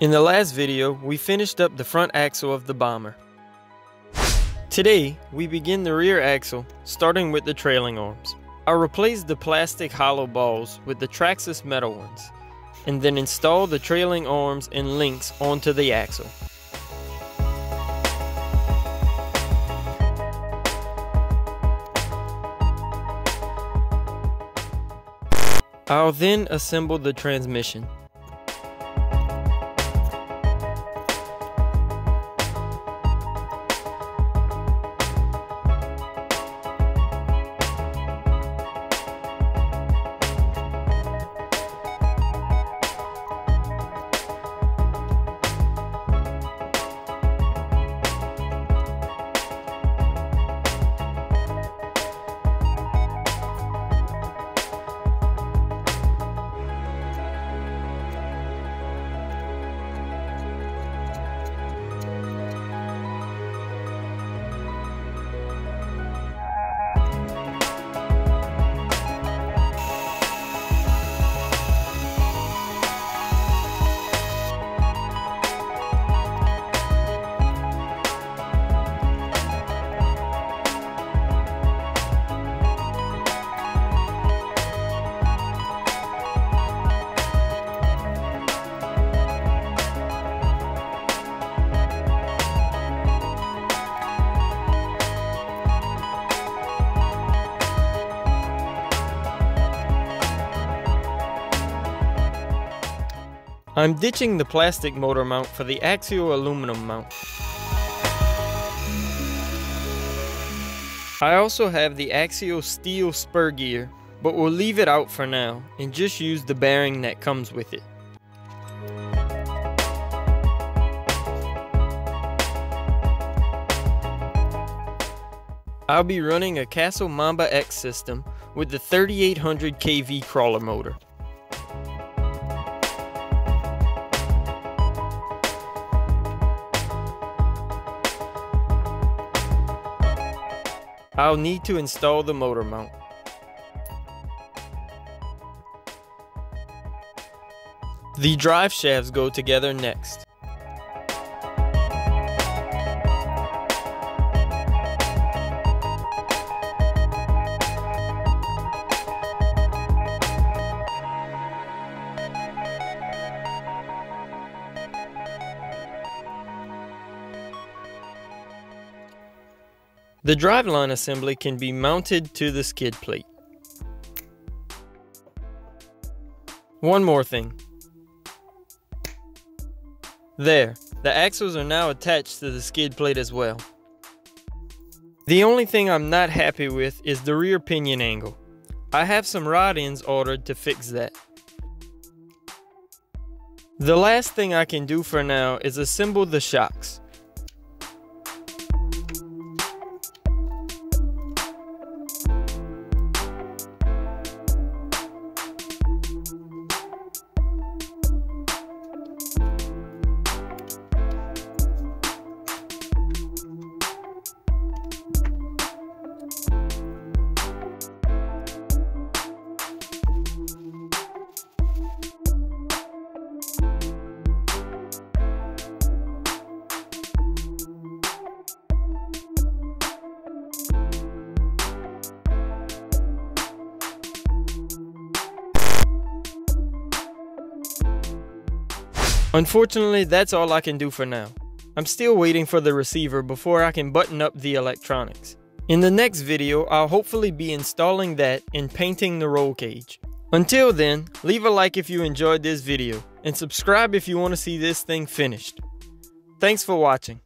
In the last video, we finished up the front axle of the Bomber. Today, we begin the rear axle, starting with the trailing arms. I replaced the plastic hollow balls with the Traxxas metal ones, and then installed the trailing arms and links onto the axle. I'll then assemble the transmission. I'm ditching the plastic motor mount for the axial aluminum mount. I also have the axial steel spur gear, but we'll leave it out for now and just use the bearing that comes with it. I'll be running a Castle Mamba X system with the 3800kv crawler motor. I'll need to install the motor mount. The drive shafts go together next. The driveline assembly can be mounted to the skid plate. One more thing. There, the axles are now attached to the skid plate as well. The only thing I'm not happy with is the rear pinion angle. I have some rod ends ordered to fix that. The last thing I can do for now is assemble the shocks. Unfortunately, that's all I can do for now. I'm still waiting for the receiver before I can button up the electronics. In the next video, I'll hopefully be installing that and painting the roll cage. Until then, leave a like if you enjoyed this video, and subscribe if you want to see this thing finished. Thanks for watching.